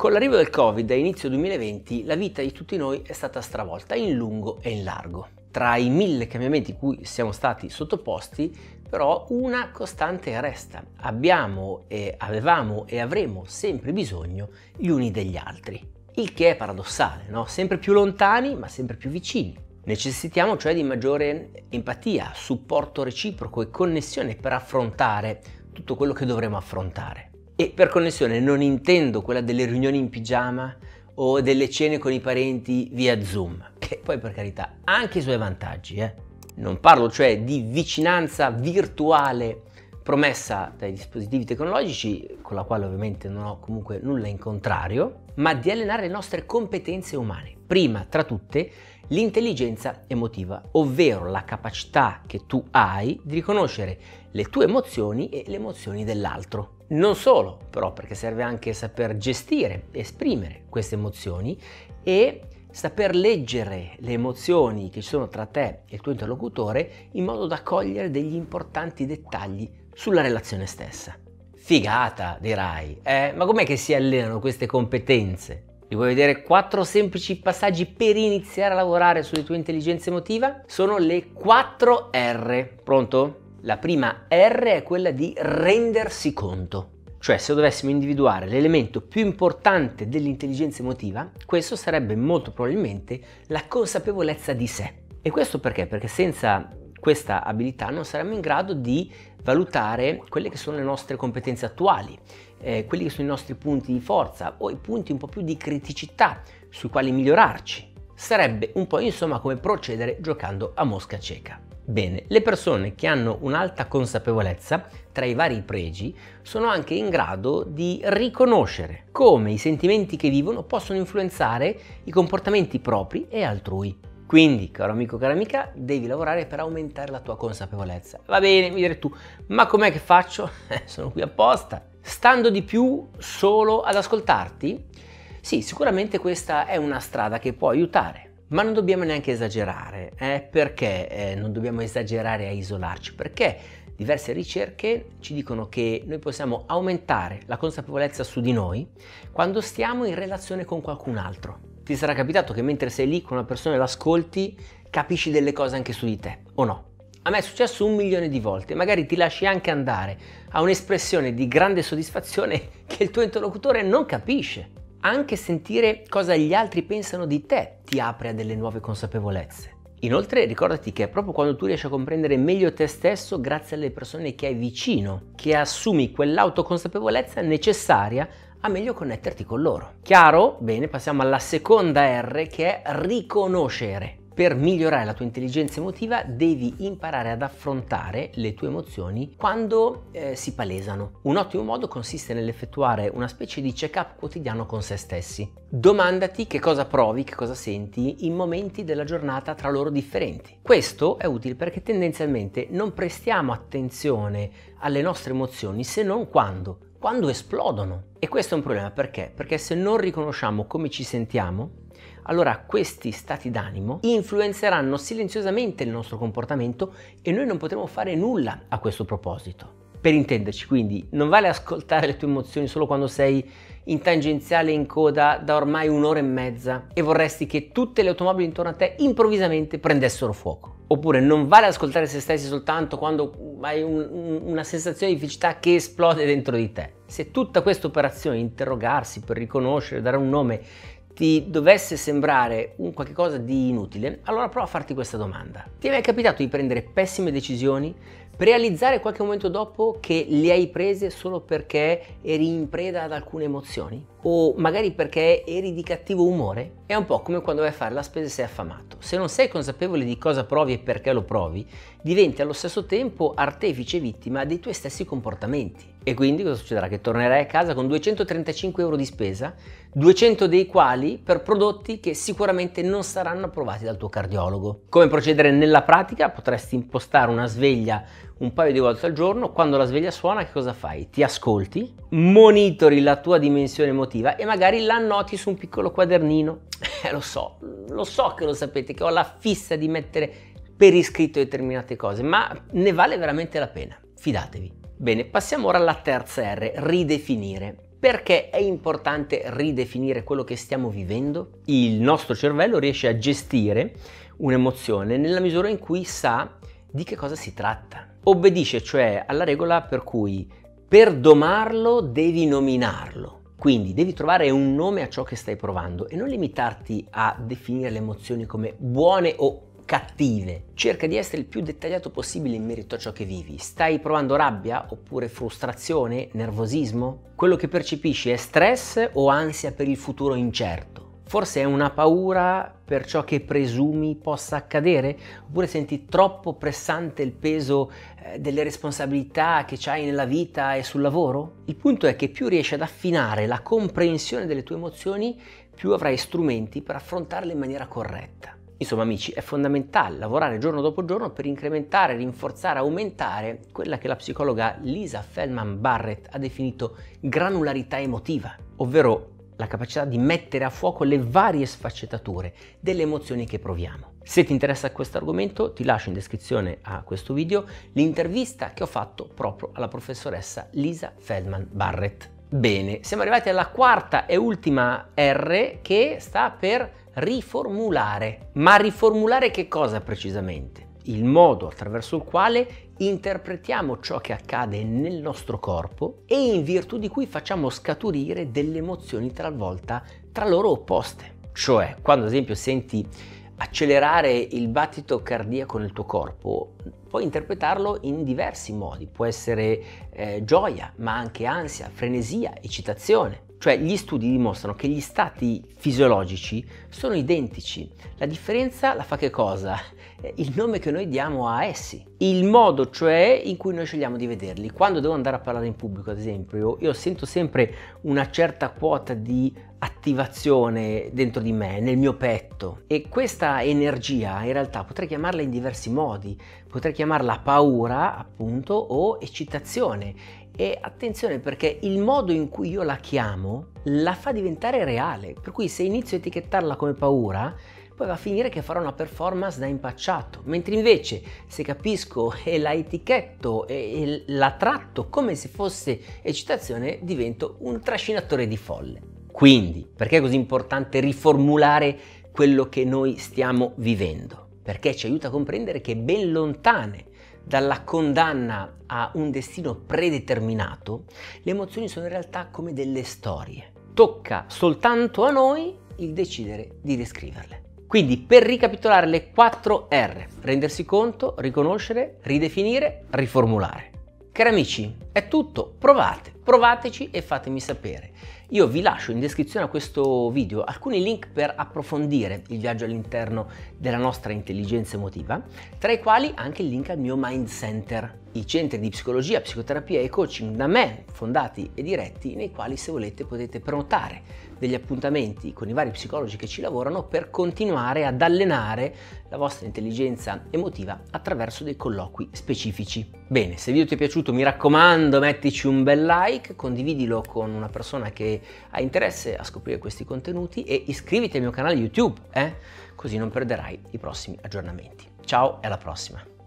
Con l'arrivo del Covid a inizio 2020 la vita di tutti noi è stata stravolta in lungo e in largo. Tra i 1000 cambiamenti cui siamo stati sottoposti, però, una costante resta: avevamo e avremo sempre bisogno gli uni degli altri. Il che è paradossale, no? Sempre più lontani ma sempre più vicini. Necessitiamo cioè di maggiore empatia, supporto reciproco e connessione per affrontare tutto quello che dovremo affrontare. E per connessione non intendo quella delle riunioni in pigiama o delle cene con i parenti via Zoom, che poi, per carità, ha anche i suoi vantaggi. Non parlo cioè di vicinanza virtuale promessa dai dispositivi tecnologici, con la quale ovviamente non ho comunque nulla in contrario, ma di allenare le nostre competenze umane. Prima tra tutte l'intelligenza emotiva, ovvero la capacità che tu hai di riconoscere le tue emozioni e le emozioni dell'altro. Non solo, però, perché serve anche saper gestire, esprimere queste emozioni e saper leggere le emozioni che ci sono tra te e il tuo interlocutore, in modo da cogliere degli importanti dettagli sulla relazione stessa. Figata, dirai, ma com'è che si allenano queste competenze? Vi vuoi vedere 4 semplici passaggi per iniziare a lavorare sulla tua intelligenza emotiva? Sono le 4 R. Pronto? La prima R è quella di rendersi conto. Cioè, se dovessimo individuare l'elemento più importante dell'intelligenza emotiva, questo sarebbe molto probabilmente la consapevolezza di sé. E questo perché? Perché senza questa abilità non saremmo in grado di valutare quelle che sono le nostre competenze attuali, quelli che sono i nostri punti di forza o i punti un po' più di criticità sui quali migliorarci. Sarebbe un po', insomma, come procedere giocando a mosca cieca. Bene, le persone che hanno un'alta consapevolezza tra i vari pregi sono anche in grado di riconoscere come i sentimenti che vivono possono influenzare i comportamenti propri e altrui. Quindi, caro amico, cara amica, devi lavorare per aumentare la tua consapevolezza. Va bene, mi direi tu, ma com'è che faccio? Sono qui apposta. Stando di più solo ad ascoltarti? Sì, sicuramente questa è una strada che può aiutare. Ma non dobbiamo neanche esagerare, perché non dobbiamo esagerare a isolarci? Perché diverse ricerche ci dicono che noi possiamo aumentare la consapevolezza su di noi quando stiamo in relazione con qualcun altro. Ti sarà capitato che mentre sei lì con una persona e l'ascolti, capisci delle cose anche su di te, o no? A me è successo 1.000.000 di volte, magari ti lasci anche andare a un'espressione di grande soddisfazione che il tuo interlocutore non capisce. Anche sentire cosa gli altri pensano di te ti apre a delle nuove consapevolezze. Inoltre ricordati che è proprio quando tu riesci a comprendere meglio te stesso, grazie alle persone che hai vicino, che assumi quell'autoconsapevolezza necessaria a meglio connetterti con loro. Chiaro? Bene, passiamo alla seconda R, che è riconoscere. Per migliorare la tua intelligenza emotiva devi imparare ad affrontare le tue emozioni quando si palesano. Un ottimo modo consiste nell'effettuare una specie di check-up quotidiano con se stessi. Domandati che cosa provi, che cosa senti in momenti della giornata tra loro differenti. Questo è utile perché tendenzialmente non prestiamo attenzione alle nostre emozioni se non quando esplodono. E questo è un problema perché? Perché se non riconosciamo come ci sentiamo, allora questi stati d'animo influenzeranno silenziosamente il nostro comportamento e noi non potremo fare nulla a questo proposito. Per intenderci, quindi, non vale ascoltare le tue emozioni solo quando sei in tangenziale in coda da ormai 1 ora e mezza e vorresti che tutte le automobili intorno a te improvvisamente prendessero fuoco. Oppure non vale ascoltare se stessi soltanto quando hai una sensazione di felicità che esplode dentro di te. Se tutta questa operazione, interrogarsi per riconoscere, dare un nome, ti dovesse sembrare un qualche cosa di inutile, allora prova a farti questa domanda. Ti è mai capitato di prendere pessime decisioni, realizzare qualche momento dopo che le hai prese solo perché eri in preda ad alcune emozioni? O magari perché eri di cattivo umore? È un po' come quando vai a fare la spesa e sei affamato. Se non sei consapevole di cosa provi e perché lo provi, diventi allo stesso tempo artefice e vittima dei tuoi stessi comportamenti. E quindi cosa succederà? Che tornerai a casa con 235 euro di spesa, 200 dei quali per prodotti che sicuramente non saranno approvati dal tuo cardiologo. Come procedere nella pratica? Potresti impostare una sveglia un paio di volte al giorno. Quando la sveglia suona, che cosa fai? Ti ascolti, monitori la tua dimensione emotiva e magari la annoti su un piccolo quadernino. Lo so che lo sapete, che ho la fissa di mettere per iscritto determinate cose, ma ne vale veramente la pena, fidatevi. Bene, passiamo ora alla terza R, ridefinire. Perché è importante ridefinire quello che stiamo vivendo? Il nostro cervello riesce a gestire un'emozione nella misura in cui sa di che cosa si tratta. Obbedisce cioè alla regola per cui per domarlo devi nominarlo. Quindi devi trovare un nome a ciò che stai provando e non limitarti a definire le emozioni come buone o cattive. Cerca di essere il più dettagliato possibile in merito a ciò che vivi. Stai provando rabbia oppure frustrazione, nervosismo? Quello che percepisci è stress o ansia per il futuro incerto? Forse è una paura per ciò che presumi possa accadere? Oppure senti troppo pressante il peso delle responsabilità che hai nella vita e sul lavoro? Il punto è che più riesci ad affinare la comprensione delle tue emozioni, più avrai strumenti per affrontarle in maniera corretta. Insomma amici, è fondamentale lavorare giorno dopo giorno per incrementare, rinforzare, aumentare quella che la psicologa Lisa Feldman Barrett ha definito granularità emotiva, ovvero la capacità di mettere a fuoco le varie sfaccettature delle emozioni che proviamo. Se ti interessa questo argomento, ti lascio in descrizione a questo video l'intervista che ho fatto proprio alla professoressa Lisa Feldman Barrett. Bene, siamo arrivati alla quarta e ultima R, che sta per riformulare. Ma riformulare che cosa precisamente? Il modo attraverso il quale interpretiamo ciò che accade nel nostro corpo e in virtù di cui facciamo scaturire delle emozioni talvolta tra loro opposte. Cioè, quando ad esempio senti accelerare il battito cardiaco nel tuo corpo, puoi interpretarlo in diversi modi. Può essere gioia, ma anche ansia, frenesia, eccitazione. Cioè, gli studi dimostrano che gli stati fisiologici sono identici. La differenza la fa che cosa? Il nome che noi diamo a essi. Il modo, cioè, in cui noi scegliamo di vederli. Quando devo andare a parlare in pubblico, ad esempio, io sento sempre una certa quota di attivazione dentro di me, nel mio petto. E questa energia, in realtà, potrei chiamarla in diversi modi. Potrei chiamarla paura, appunto, o eccitazione. E attenzione, perché il modo in cui io la chiamo la fa diventare reale, per cui se inizio a etichettarla come paura, poi va a finire che farò una performance da impacciato, mentre invece se capisco e la etichetto e la tratto come se fosse eccitazione, divento un trascinatore di folle. Quindi, perché è così importante riformulare quello che noi stiamo vivendo? Perché ci aiuta a comprendere che ben lontane dalla condanna a un destino predeterminato, le emozioni sono in realtà come delle storie. Tocca soltanto a noi il decidere di descriverle. Quindi, per ricapitolare le 4 R: rendersi conto, riconoscere, ridefinire, riformulare. Cari amici, è tutto, provateci e fatemi sapere. Io vi lascio in descrizione a questo video alcuni link per approfondire il viaggio all'interno della nostra intelligenza emotiva, tra i quali anche il link al mio Mindcenter, i centri di psicologia, psicoterapia e coaching da me fondati e diretti, nei quali se volete potete prenotare degli appuntamenti con i vari psicologi che ci lavorano per continuare ad allenare la vostra intelligenza emotiva attraverso dei colloqui specifici. Bene, se il video ti è piaciuto, mi raccomando, mettici un bel like, condividilo con una persona che ha interesse a scoprire questi contenuti e iscriviti al mio canale YouTube, così non perderai i prossimi aggiornamenti. Ciao e alla prossima!